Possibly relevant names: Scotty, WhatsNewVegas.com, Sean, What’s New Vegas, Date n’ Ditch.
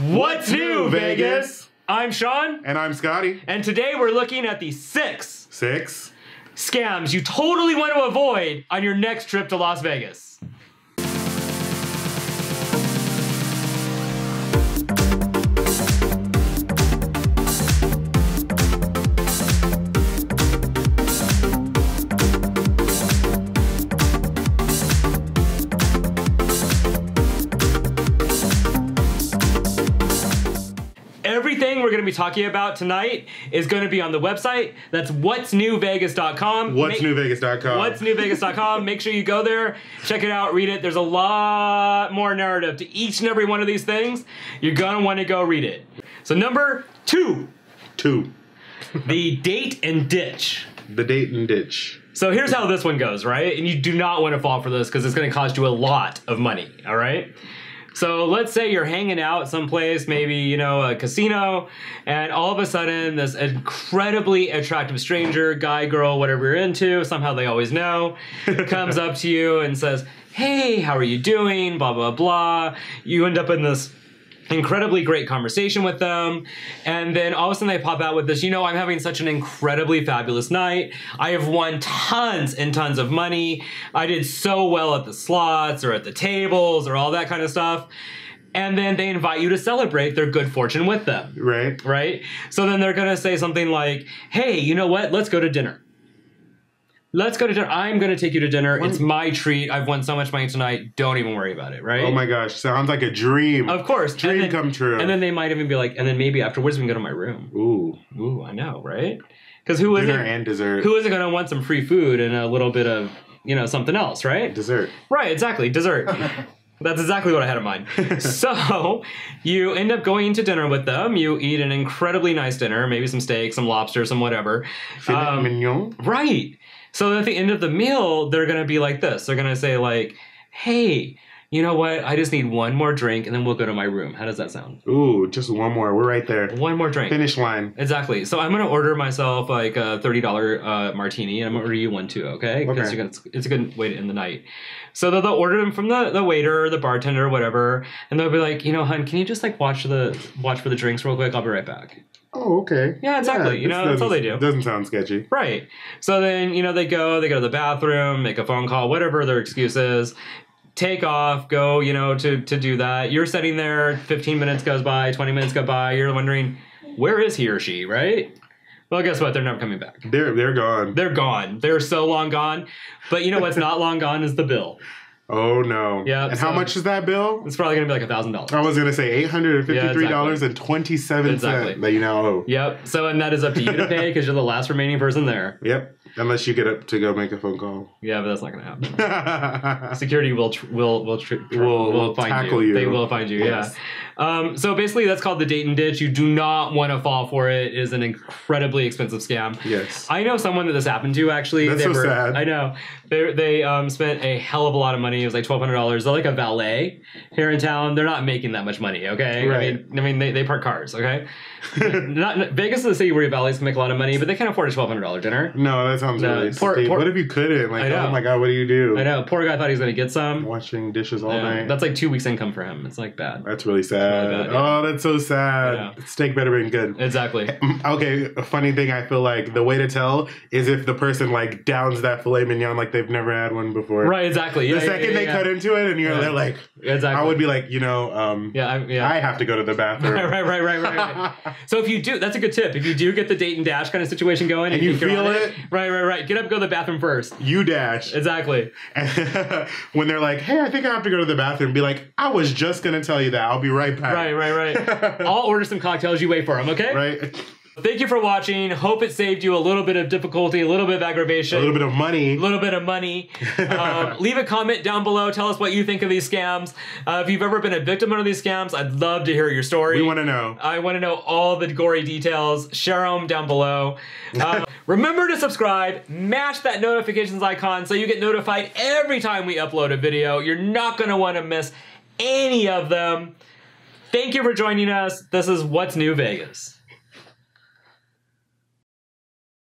What's new, Vegas? I'm Sean. And I'm Scotty. And today we're looking at the six scams you totally want to avoid on your next trip to Las Vegas. Everything we're going to be talking about tonight is going to be on the website. That's WhatsNewVegas.com. WhatsNewVegas.com. WhatsNewVegas.com. Make sure you go there, check it out, read it. There's a lot more narrative to each and every one of these things. You're going to want to go read it. So number two. The date and ditch. The date and ditch. So here's how this one goes, right? And you do not want to fall for this because it's going to cost you a lot of money, all right? So let's say you're hanging out someplace, maybe, you know, a casino, and all of a sudden this incredibly attractive stranger, guy, girl, whatever you're into, somehow they always know, comes up to you and says, hey, how are you doing, blah, blah, blah. You end up in this incredibly great conversation with them, and then all of a sudden they pop out with this, you know, I'm having such an incredibly fabulous night. I have won tons and tons of money. I did so well at the slots or at the tables or all that kind of stuff. And then they invite you to celebrate their good fortune with them. Right. Right? So then they're going to say something like, hey, you know what? Let's go to dinner. Let's go to dinner. I'm going to take you to dinner. It's my treat. I've won so much money tonight. Don't even worry about it, right? Oh my gosh. Sounds like a dream. Of course. Dream come true. And then they might even be like, and then maybe afterwards we can go to my room. Ooh. Ooh, I know, right? Because who isn't? Dinner and dessert. Who isn't going to want some free food and a little bit of, you know, something else, right? Dessert. Right, exactly. Dessert. That's exactly what I had in mind. So you end up going to dinner with them. You eat an incredibly nice dinner, maybe some steak, some lobster, some whatever. Filet mignon. Right. So at the end of the meal, they're going to be like this. They're going to say like, hey, you know what? I just need one more drink and then we'll go to my room. How does that sound? Ooh, just one more. We're right there. One more drink. Finish line. Exactly. So I'm going to order myself like a $30 martini, and I'm going to order you one too, okay? Because it's a good way to end the night. So they'll order them from the waiter or the bartender or whatever, and they'll be like, you know, hun, can you just like watch for the drinks real quick? I'll be right back. Oh, okay. Yeah, exactly. Yeah, you know, that's all they do. Doesn't sound sketchy. Right. So then, you know, they go to the bathroom, make a phone call, whatever their excuse is, take off, go, you know, to do that. You're sitting there, 15 minutes goes by, 20 minutes go by, you're wondering, where is he or she, right? Well, guess what? They're never coming back. They're gone. They're gone. They're so long gone. But you know what's not long gone is the bill. Oh, no. Yep, and so how much is that bill? It's probably going to be like $1,000. I was going to say $853.27 that you now owe. Yep. So, and that is up to you to pay because you're the last remaining person there. Yep. Unless you get up to go make a phone call. Yeah, but that's not going to happen. Security will find you. They will find you, yes. Yeah. So basically, that's called the date and ditch. You do not want to fall for it. It is an incredibly expensive scam. Yes. I know someone that this happened to, actually. That's so sad. I know. They spent a hell of a lot of money. It was like $1,200. They're like a valet here in town. They're not making that much money, okay? Right. I mean they park cars, okay? Vegas is a city where valets can make a lot of money, but they can't afford a $1,200 dinner. No, that sounds really steep. What if you couldn't? Like, oh my God, what do you do? I know. Poor guy thought he was going to get some. Washing dishes all night. That's like 2 weeks income for him. It's like bad. That's really sad. Really bad, yeah. Oh, that's so sad. Steak better been good. Exactly. Okay, a funny thing I feel like the way to tell is if the person like downs that filet mignon like they've never had one before. Right, exactly. The second they cut into it and they're like, exactly. I would be like, you know, I have to go to the bathroom. right. So if you do, that's a good tip. If you do get the date and dash kind of situation going and you feel it. Right. Get up, go to the bathroom first. You dash. Exactly. And when they're like, hey, I think I have to go to the bathroom, be like, I was just going to tell you that. I'll be right back. Right. I'll order some cocktails. You wait for them, okay? Right. Thank you for watching. Hope it saved you a little bit of difficulty, a little bit of aggravation. A little bit of money. Leave a comment down below. Tell us what you think of these scams. If you've ever been a victim of these scams, I'd love to hear your story. We want to know. I want to know all the gory details. Share them down below. Remember to subscribe. Mash that notifications icon so you get notified every time we upload a video. You're not going to want to miss any of them. Thank you for joining us. This is What's New Vegas.